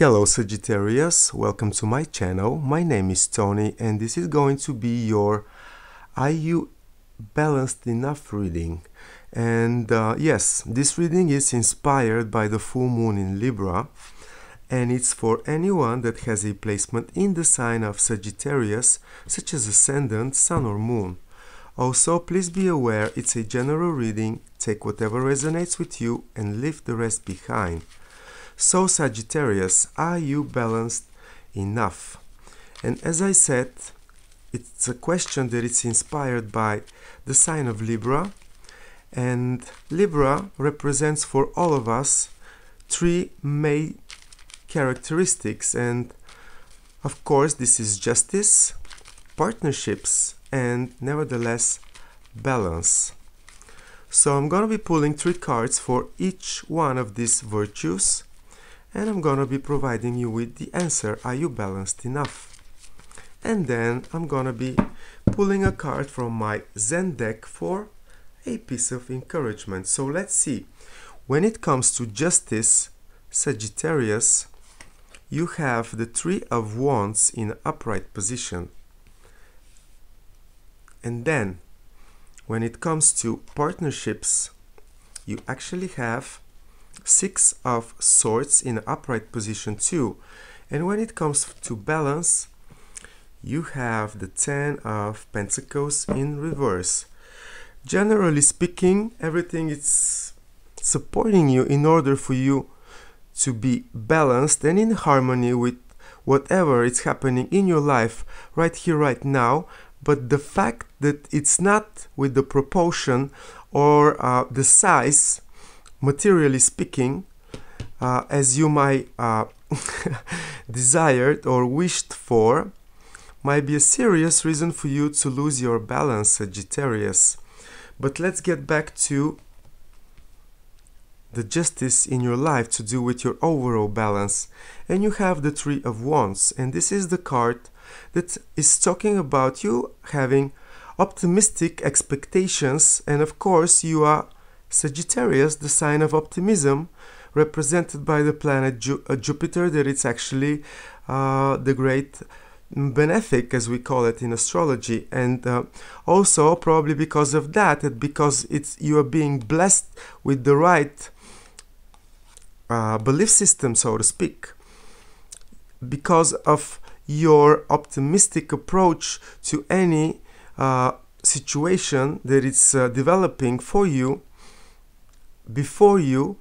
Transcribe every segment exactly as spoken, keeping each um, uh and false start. Hello Sagittarius, welcome to my channel. My name is Tony and this is going to be your Are You Balanced Enough reading. And uh, yes, this reading is inspired by the full moon in Libra and it's for anyone that has a placement in the sign of Sagittarius, such as ascendant, sun or moon. Also, please be aware it's a general reading, take whatever resonates with you and leave the rest behind. So Sagittarius, are you balanced enough? And as I said, it's a question that is inspired by the sign of Libra. And Libra represents for all of us three main characteristics. And of course, this is justice, partnerships, and nevertheless, balance. So I'm going to be pulling three cards for each one of these virtues. And I'm gonna be providing you with the answer, are you balanced enough? And then I'm gonna be pulling a card from my Zen deck for a piece of encouragement. So let's see, when it comes to justice, Sagittarius, you have the Three of Wands in an upright position. And then, when it comes to partnerships, you actually have Six of Swords in upright position too. And when it comes to balance, you have the Ten of Pentacles in reverse. Generally speaking, everything is supporting you in order for you to be balanced and in harmony with whatever is happening in your life right here, right now. But the fact that it's not with the proportion or uh, the size, materially speaking, uh, as you might uh, desired or wished for, might be a serious reason for you to lose your balance, Sagittarius. But let's get back to the justice in your life to do with your overall balance. And you have the Three of Wands, and this is the card that is talking about you having optimistic expectations, and of course you are Sagittarius, the sign of optimism, represented by the planet Ju uh, Jupiter, that it's actually uh, the great benefic, as we call it in astrology. And uh, also probably because of that, and because it's you are being blessed with the right uh, belief system, so to speak, because of your optimistic approach to any uh, situation that it's uh, developing for you. Before you,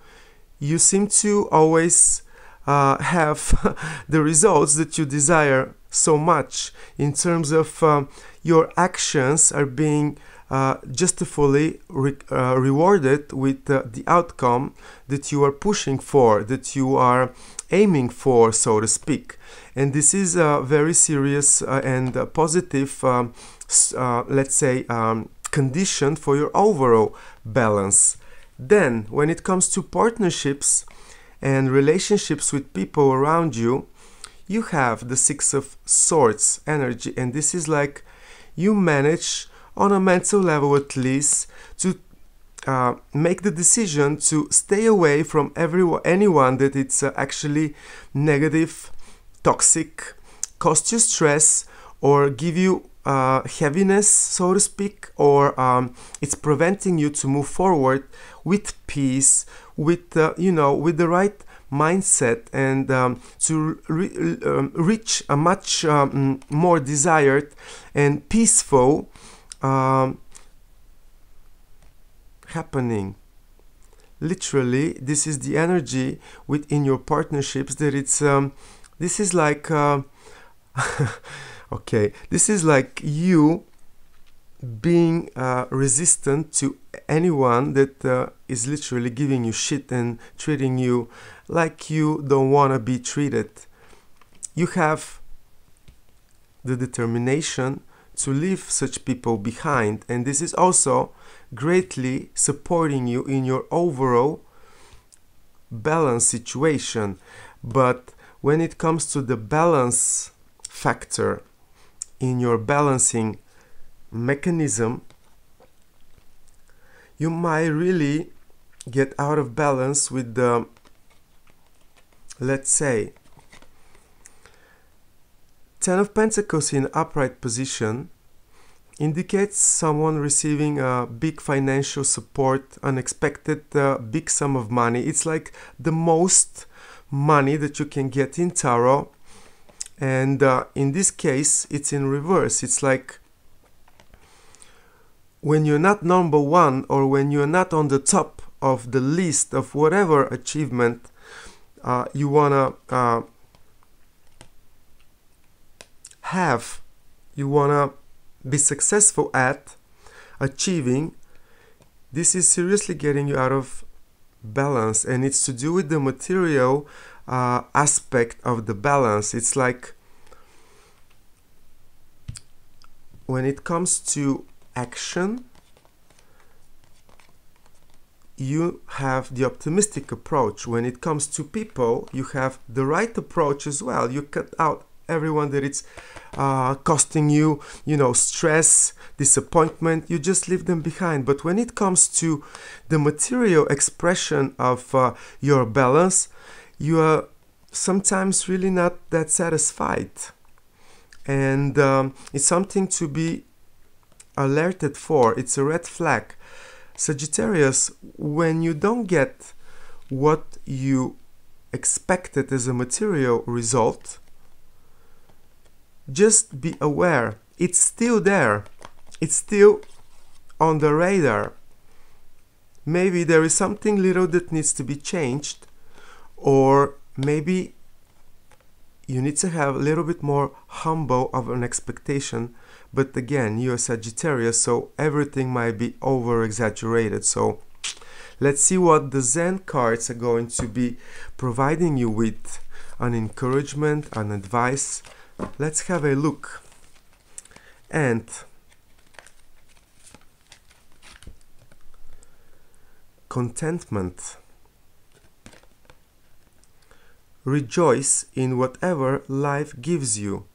you seem to always uh, have the results that you desire so much, in terms of um, your actions are being uh, justifully re uh, rewarded with uh, the outcome that you are pushing for, that you are aiming for, so to speak. And this is a very serious uh, and uh, positive, um, uh, let's say, um, condition for your overall balance. Then, when it comes to partnerships and relationships with people around you, you have the Six of Swords energy. And this is like you manage, on a mental level at least, to uh, make the decision to stay away from everyone, anyone that it's uh, actually negative, toxic, cause you stress, or give you Uh, heaviness, so to speak, or um, it's preventing you to move forward with peace, with uh, you know, with the right mindset, and um, to re um, reach a much um, more desired and peaceful um, happening. Literally, this is the energy within your partnerships that it's. Um, this is like. Uh, Okay, this is like you being uh, resistant to anyone that uh, is literally giving you shit and treating you like you don't want to be treated. You have the determination to leave such people behind, and this is also greatly supporting you in your overall balance situation. But when it comes to the balance factor, in your balancing mechanism, you might really get out of balance with the, let's say, Ten of Pentacles in upright position indicates someone receiving a big financial support, unexpected uh, big sum of money. It's like the most money that you can get in tarot, and uh, in this case it's in reverse. It's like when you're not number one, or when you're not on the top of the list of whatever achievement uh, you wanna uh, have, you wanna be successful at achieving, this is seriously getting you out of balance, and it's to do with the material uh, aspect of the balance. It's like when it comes to action, you have the optimistic approach. When it comes to people, you have the right approach as well. You cut out everyone that it's uh, costing you, you know, stress, disappointment. You just leave them behind. But when it comes to the material expression of uh, your balance, you are sometimes really not that satisfied, and um, it's something to be alerted for. It's a red flag, Sagittarius. When you don't get what you expected as a material result, just be aware, it's still there, it's still on the radar. Maybe there is something little that needs to be changed, or maybe you need to have a little bit more humble of an expectation. But again, you're Sagittarius, so everything might be over exaggerated. So let's see what the Zen cards are going to be providing you with, an encouragement, an advice. Let's have a look. And contentment. Rejoice in whatever life gives you.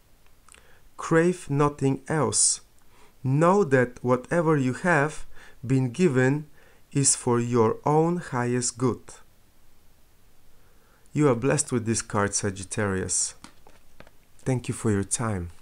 Crave nothing else. Know that whatever you have been given is for your own highest good. You are blessed with this card, Sagittarius. Thank you for your time.